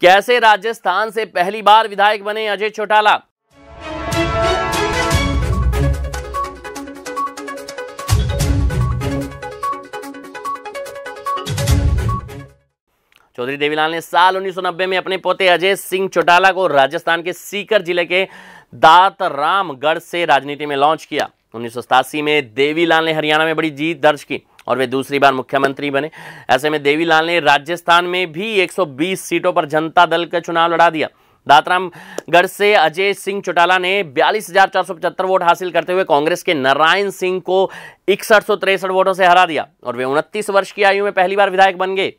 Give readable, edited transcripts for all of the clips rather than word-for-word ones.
कैसे राजस्थान से पहली बार विधायक बने अजय चौटाला। चौधरी देवीलाल ने साल 1990 में अपने पोते अजय सिंह चौटाला को राजस्थान के सीकर जिले के दांतारामगढ़ से राजनीति में लॉन्च किया। 1987 में देवीलाल ने हरियाणा में बड़ी जीत दर्ज की और वे दूसरी बार मुख्यमंत्री बने। ऐसे में देवीलाल ने राजस्थान में भी 120 सीटों पर जनता दल का चुनाव लड़ा दिया। दांतारामगढ़ से अजय सिंह चौटाला ने 42,475 वोट हासिल करते हुए कांग्रेस के नारायण सिंह को 6163 वोटों से हरा दिया और वे 29 वर्ष की आयु में पहली बार विधायक बन गए।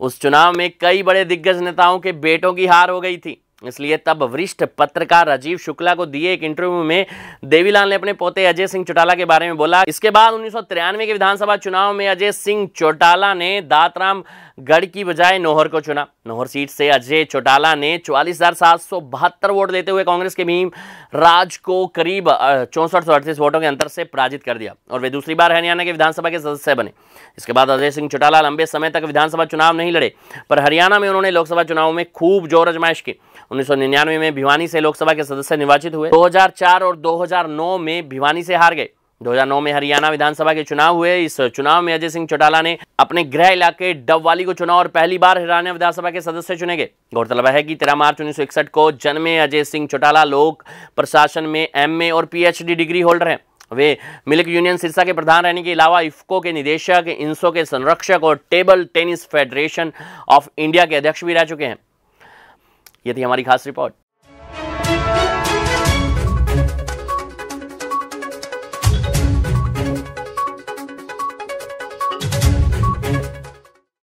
उस चुनाव में कई बड़े दिग्गज नेताओं के बेटों की हार हो गई थी, इसलिए तब वरिष्ठ पत्रकार राजीव शुक्ला को दिए एक इंटरव्यू में देवीलाल ने अपने पोते अजय सिंह चौटाला के बारे में बोला। इसके बाद 1993 के विधानसभा चुनाव में अजय सिंह चौटाला ने दांतारामगढ़ की बजाय नोहर को चुना। नोहर सीट से अजय चौटाला ने 44,772 वोट देते हुए कांग्रेस के भीम राज को करीब 6438 वोटों के अंतर से पराजित कर दिया और वे दूसरी बार हरियाणा के विधानसभा के सदस्य बने। इसके बाद अजय सिंह चौटाला लंबे समय तक विधानसभा चुनाव नहीं लड़े, पर हरियाणा में उन्होंने लोकसभा चुनाव में खूब जोर आजमाइश की। 1999 में भिवानी से लोकसभा के सदस्य निर्वाचित हुए। 2004 और 2009 में भिवानी से हार गए। 2009 में हरियाणा विधानसभा के चुनाव हुए। इस चुनाव में अजय सिंह चौटाला ने अपने गृह इलाके डबवाली को चुना और पहली बार हरियाणा विधानसभा के सदस्य चुने गए। गौरतलब है कि 13 मार्च 1961 को जन्मे अजय सिंह चौटाला लोक प्रशासन में MA और PhD डिग्री होल्डर हैं। वे मिल्क यूनियन सिरसा के प्रधान रहने के अलावा इफको के निदेशक, इनसो के संरक्षक और table tennis federation of India के अध्यक्ष भी रह चुके हैं। ये थी हमारी खास रिपोर्ट।